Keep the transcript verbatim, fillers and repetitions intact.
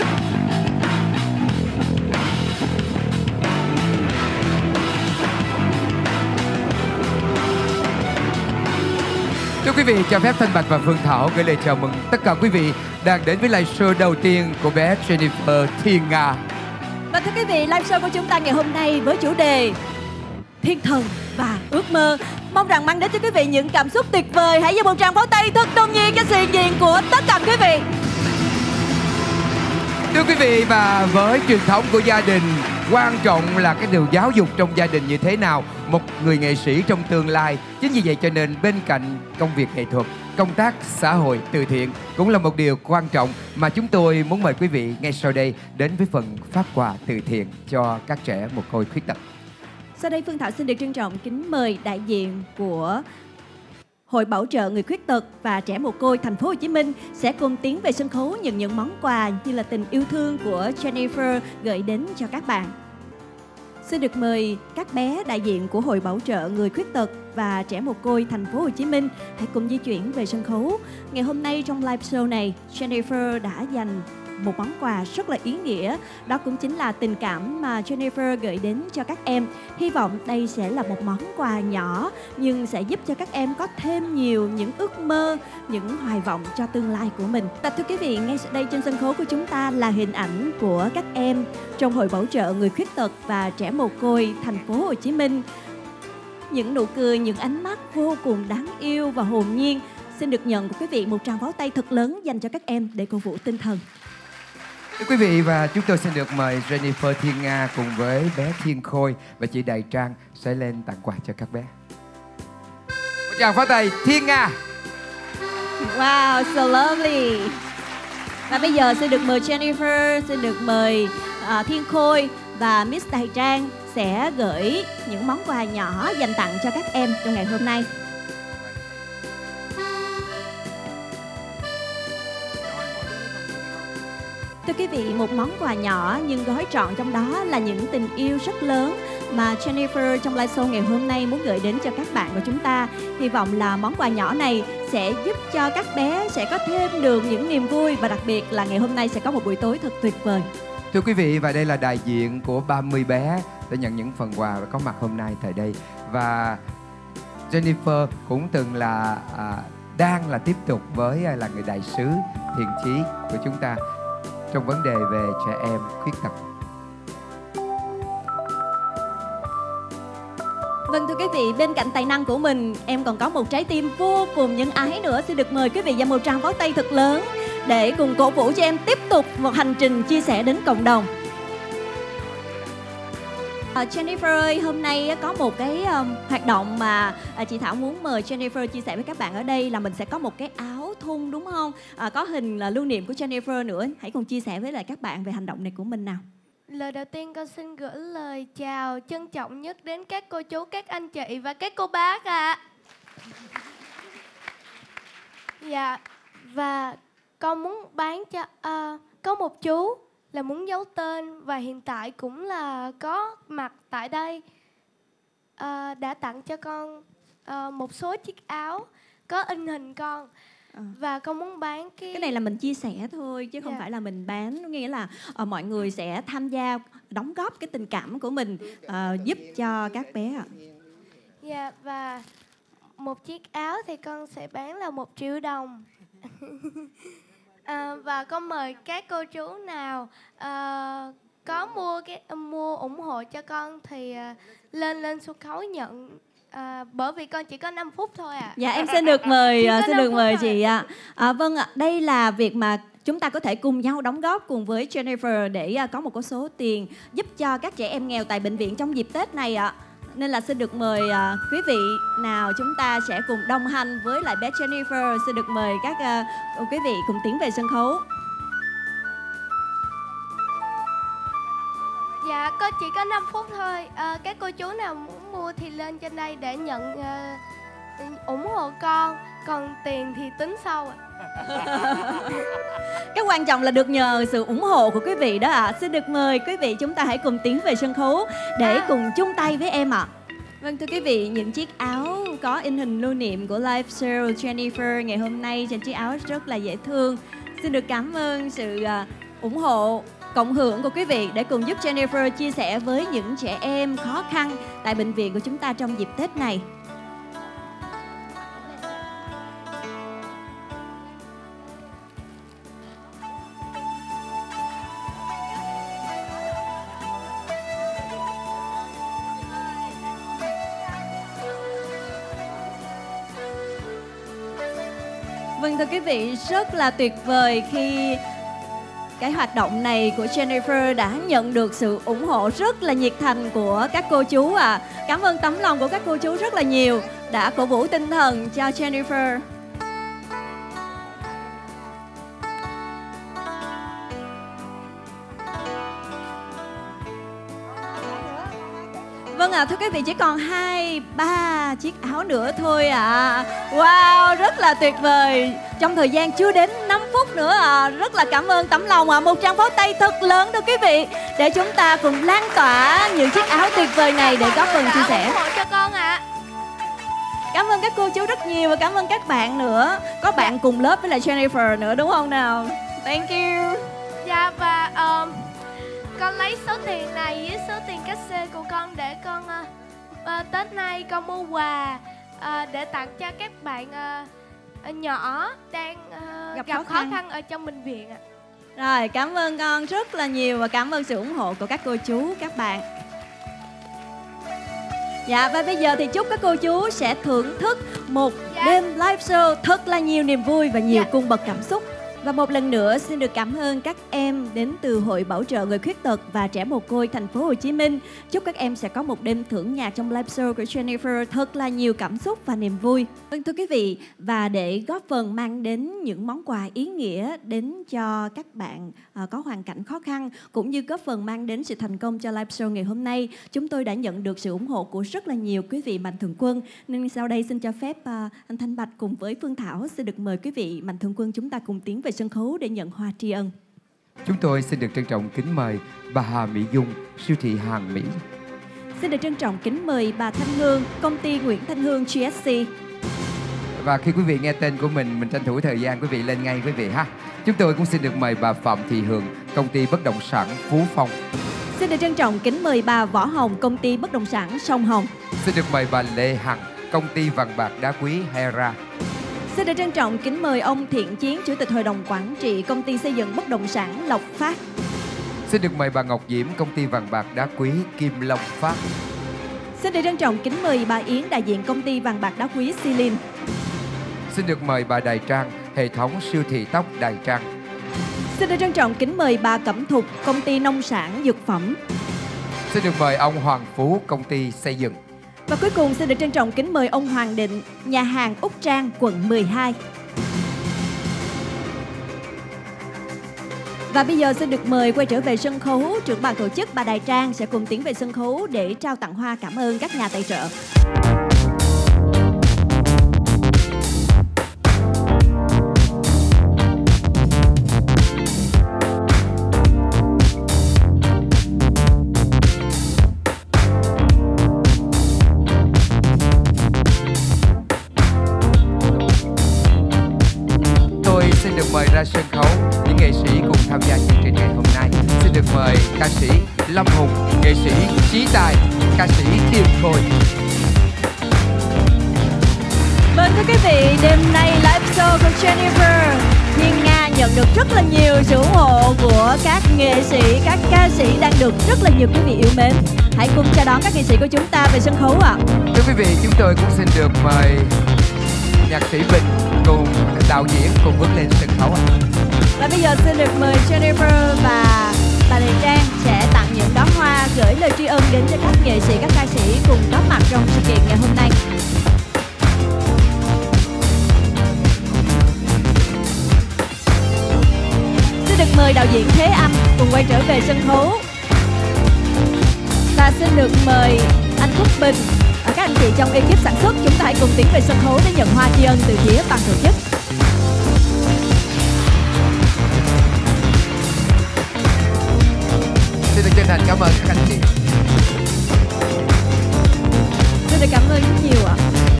Thưa quý vị, cho phép Thanh Bạch và Phương Thảo gửi lời chào mừng tất cả quý vị đang đến với live show đầu tiên của bé Jennifer Thiên Nga. Và thưa quý vị, live show của chúng ta ngày hôm nay với chủ đề Thiên Thần và Ước Mơ. Mong rằng mang đến cho quý vị những cảm xúc tuyệt vời. Hãy dành một tràng pháo tay thật đông nhiên cho sự hiện diện của tất cả quý vị. Thưa quý vị, và với truyền thống của gia đình, quan trọng là cái điều giáo dục trong gia đình như thế nào một người nghệ sĩ trong tương lai. Chính vì vậy cho nên bên cạnh công việc nghệ thuật, công tác xã hội từ thiện cũng là một điều quan trọng mà chúng tôi muốn mời quý vị ngay sau đây đến với phần phát quà từ thiện cho các trẻ mồ côi khuyết tật. Sau đây Phương Thảo xin được trân trọng kính mời đại diện của Hội Bảo trợ Người Khuyết Tật và Trẻ Mồ Côi Thành phố Hồ Chí Minh sẽ cùng tiến về sân khấu nhận những món quà như là tình yêu thương của Jennifer gửi đến cho các bạn. Xin được mời các bé đại diện của Hội Bảo trợ Người Khuyết Tật và Trẻ Mồ Côi Thành phố Hồ Chí Minh hãy cùng di chuyển về sân khấu. Ngày hôm nay trong live show này, Jennifer đã dành một món quà rất là ý nghĩa. Đó cũng chính là tình cảm mà Jennifer gửi đến cho các em. Hy vọng đây sẽ là một món quà nhỏ nhưng sẽ giúp cho các em có thêm nhiều những ước mơ, những hoài vọng cho tương lai của mình. Và thưa quý vị, ngay đây trên sân khấu của chúng ta là hình ảnh của các em trong Hội Bảo trợ Người Khuyết Tật và Trẻ Mồ Côi Thành phố Hồ Chí Minh. Những nụ cười, những ánh mắt vô cùng đáng yêu và hồn nhiên. Xin được nhận của quý vị một tràng pháo tay thật lớn dành cho các em để cổ vũ tinh thần. Thưa quý vị, và chúng tôi xin được mời Jennifer Thiên Nga cùng với bé Thiên Khôi và chị Đài Trang sẽ lên tặng quà cho các bé. Một tràng pháo tay Thiên Nga. Wow, so lovely. Và bây giờ xin được mời Jennifer, xin được mời uh, Thiên Khôi và Miss Đài Trang sẽ gửi những món quà nhỏ dành tặng cho các em trong ngày hôm nay. Thưa quý vị, một món quà nhỏ nhưng gói trọn trong đó là những tình yêu rất lớn mà Jennifer trong live show ngày hôm nay muốn gửi đến cho các bạn của chúng ta. Hy vọng là món quà nhỏ này sẽ giúp cho các bé sẽ có thêm được những niềm vui và đặc biệt là ngày hôm nay sẽ có một buổi tối thật tuyệt vời. Thưa quý vị, và đây là đại diện của ba mươi bé đã nhận những phần quà và có mặt hôm nay tại đây. Và Jennifer cũng từng là à, đang là tiếp tục với là người đại sứ thiện chí của chúng ta trong vấn đề về trẻ em khuyết tật. Vâng thưa quý vị, bên cạnh tài năng của mình, em còn có một trái tim vô cùng nhân ái nữa. Xin được mời quý vị dành một tràng pháo tay thật lớn để cùng cổ vũ cho em tiếp tục một hành trình chia sẻ đến cộng đồng. À, Jennifer ơi, hôm nay có một cái um, hoạt động mà à, chị Thảo muốn mời Jennifer chia sẻ với các bạn ở đây là mình sẽ có một cái áo thun đúng không? À, có hình là lưu niệm của Jennifer nữa. Hãy cùng chia sẻ với lại các bạn về hành động này của mình nào. Lời đầu tiên con xin gửi lời chào trân trọng nhất đến các cô chú, các anh chị và các cô bác ạ. À. Dạ, và con muốn bán cho uh, có một chú là muốn giấu tên và hiện tại cũng là có mặt tại đây, à, đã tặng cho con à, một số chiếc áo có in hình con. À. Và con muốn bán cái... Cái này là mình chia sẻ thôi chứ không yeah. phải là mình bán. Nghĩa là à, mọi người sẽ tham gia đóng góp cái tình cảm của mình à, giúp cho các bé ạ. Dạ, yeah, và một chiếc áo thì con sẽ bán là một triệu đồng. À, và con mời các cô chú nào à, có mua cái mua ủng hộ cho con thì à, lên lên sân khấu nhận à, bởi vì con chỉ có năm phút thôi ạ. À. Dạ em xin được mời xin được mời thôi. Chị ạ. À. À, vâng ạ, à, đây là việc mà chúng ta có thể cùng nhau đóng góp cùng với Jennifer để à, có một số tiền giúp cho các trẻ em nghèo tại bệnh viện trong dịp Tết này ạ. À. Nên là xin được mời uh, quý vị nào chúng ta sẽ cùng đồng hành với lại bé Jennifer. Xin được mời các uh, quý vị cùng tiến về sân khấu. Dạ, con chỉ có năm phút thôi. À, các cô chú nào muốn mua thì lên trên đây để nhận uh, ủng hộ con. Còn tiền thì tính sau ạ. Cái quan trọng là được nhờ sự ủng hộ của quý vị đó ạ. À. Xin được mời quý vị chúng ta hãy cùng tiến về sân khấu để à. cùng chung tay với em ạ. À. Vâng thưa quý vị, những chiếc áo có in hình lưu niệm của live show Jennifer ngày hôm nay trên chiếc áo rất là dễ thương. Xin được cảm ơn sự ủng hộ, cộng hưởng của quý vị để cùng giúp Jennifer chia sẻ với những trẻ em khó khăn tại bệnh viện của chúng ta trong dịp Tết này. Vâng, thưa quý vị, rất là tuyệt vời khi cái hoạt động này của Jennifer đã nhận được sự ủng hộ rất là nhiệt thành của các cô chú ạ. À. Cảm ơn tấm lòng của các cô chú rất là nhiều đã cổ vũ tinh thần cho Jennifer. Vâng ạ, à, thưa quý vị, chỉ còn hai, ba chiếc áo nữa thôi ạ. À. Wow, rất là tuyệt vời. Trong thời gian chưa đến năm phút nữa ạ. À. Rất là cảm ơn tấm lòng ạ. À. Một tràng pháo tay thật lớn thưa quý vị, để chúng ta cùng lan tỏa những chiếc áo tuyệt vời này để góp phần chia sẻ cho con ạ. À. Cảm ơn các cô chú rất nhiều và cảm ơn các bạn nữa. Có bạn cùng lớp với lại Jennifer nữa đúng không nào? Thank you. Dạ và... Um... con lấy số tiền này với số tiền cách xê của con để con uh, uh, Tết nay con mua quà uh, để tặng cho các bạn uh, nhỏ đang uh, gặp, gặp khó, khăn. khó khăn ở trong bệnh viện ạ. Rồi, cảm ơn con rất là nhiều và cảm ơn sự ủng hộ của các cô chú, các bạn. Dạ, và bây giờ thì chúc các cô chú sẽ thưởng thức một dạ. đêm live show thật là nhiều niềm vui và nhiều dạ. cung bậc cảm xúc. Và một lần nữa xin được cảm ơn các em đến từ Hội Bảo trợ Người Khuyết Tật và Trẻ Mồ Côi Thành phố Hồ Chí Minh. Chúc các em sẽ có một đêm thưởng nhạc trong live show của Jennifer thật là nhiều cảm xúc và niềm vui. Vâng thưa quý vị, và để góp phần mang đến những món quà ý nghĩa đến cho các bạn có hoàn cảnh khó khăn, cũng như góp phần mang đến sự thành công cho live show ngày hôm nay, chúng tôi đã nhận được sự ủng hộ của rất là nhiều quý vị mạnh thường quân. Nên sau đây xin cho phép anh Thanh Bạch cùng với Phương Thảo sẽ được mời quý vị mạnh thường quân chúng ta cùng tiến về sân khấu để nhận hoa tri ân. Chúng tôi xin được trân trọng kính mời bà Hà Mỹ Dung, siêu thị hàng Mỹ. Xin được trân trọng kính mời bà Thanh Hương, công ty Nguyễn Thanh Hương giê ét xê. Và khi quý vị nghe tên của mình, mình tranh thủ thời gian quý vị lên ngay quý vị ha. Chúng tôi cũng xin được mời bà Phạm Thị Hường, công ty bất động sản Phú Phong. Xin được trân trọng kính mời bà Võ Hồng, công ty bất động sản Sông Hồng. Xin được mời bà Lê Hằng, công ty vàng bạc đá quý Hera. Xin được trân trọng kính mời ông Thiện Chiến, Chủ tịch Hội đồng Quản trị Công ty Xây dựng Bất động sản Lộc Phát. Xin được mời bà Ngọc Diễm, Công ty Vàng bạc đá quý Kim Long Phát. Xin được trân trọng kính mời bà Yến, đại diện Công ty Vàng bạc đá quý Silin. Xin được mời bà Đài Trang, hệ thống siêu thị tóc Đài Trang. Xin được trân trọng kính mời bà Cẩm Thục, Công ty Nông sản Dược phẩm. Xin được mời ông Hoàng Phú, Công ty Xây dựng. Và cuối cùng xin được trân trọng kính mời ông Hoàng Định, nhà hàng Úc Trang, quận mười hai. Và bây giờ xin được mời quay trở về sân khấu, trưởng ban tổ chức bà Đài Trang sẽ cùng tiến về sân khấu để trao tặng hoa cảm ơn các nhà tài trợ. Sân khấu những nghệ sĩ cùng tham gia chương trình ngày hôm nay, xin được mời ca sĩ Lâm Hùng, nghệ sĩ Chí Tài, ca sĩ Kim Khôi. Vâng thưa quý vị, đêm nay live show của Jennifer Thiên Nga nhận được rất là nhiều sự ủng hộ của các nghệ sĩ, các ca sĩ đang được rất là nhiều quý vị yêu mến. Hãy cùng chào đón các nghệ sĩ của chúng ta về sân khấu ạ. Thưa quý vị, chúng tôi cũng xin được mời nhạc sĩ Bình cùng đạo diễn cùng bước lên sân khấu. Và bây giờ xin được mời Jennifer và bà Lê Trang sẽ tặng những đóa hoa gửi lời tri ân đến cho các nghệ sĩ, các ca sĩ cùng góp mặt trong sự kiện ngày hôm nay. Xin được mời đạo diễn Thế Anh cùng quay trở về sân khấu. Và xin được mời anh Quốc Bình. Các anh chị trong ekip sản xuất, chúng ta hãy cùng tiến về sân khấu để nhận hoa tri ân từ phía ban tổ chức. Xin được chân thành cảm ơn các anh chị. Xin được cảm ơn rất nhiều ạ.